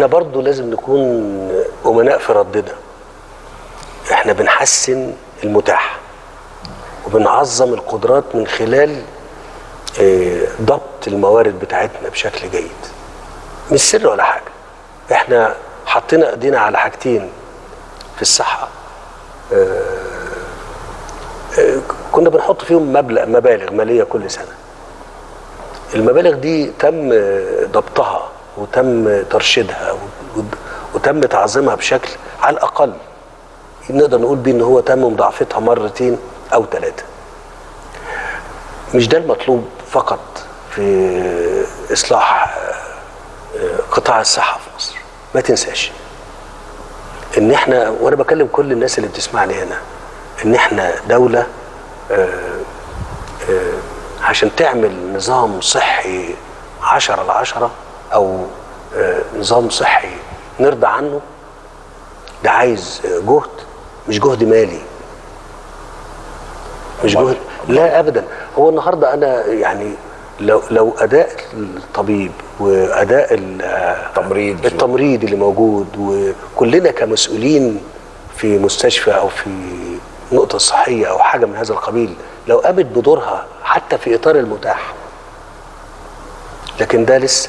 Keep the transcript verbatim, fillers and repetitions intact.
احنا برضو لازم نكون امناء في ردنا. احنا بنحسن المتاح وبنعظم القدرات من خلال اه ضبط الموارد بتاعتنا بشكل جيد. مش سر ولا حاجه، احنا حطينا ايدينا على حاجتين في الصحه اه اه كنا بنحط فيهم مبلغ مبالغ ماليه كل سنه. المبالغ دي تم ضبطها وتم ترشيدها وتم تعظيمها بشكل على الأقل نقدر نقول بيه إن هو تم مضاعفتها مرتين أو ثلاثة. مش ده المطلوب فقط في إصلاح قطاع الصحة في مصر. ما تنساش إن إحنا، وأنا بكلم كل الناس اللي بتسمعني هنا، إن إحنا دولة عشان تعمل نظام صحي عشرة على عشرة أو نظام صحي نرضى عنه، ده عايز جهد، مش جهد مالي، مش جهد، لا أبدا. هو النهارده أنا يعني لو لو أداء الطبيب وأداء التمريض التمريض اللي موجود، وكلنا كمسؤولين في مستشفى أو في نقطة صحية أو حاجة من هذا القبيل، لو قامت بدورها حتى في إطار المتاح، لكن ده لسه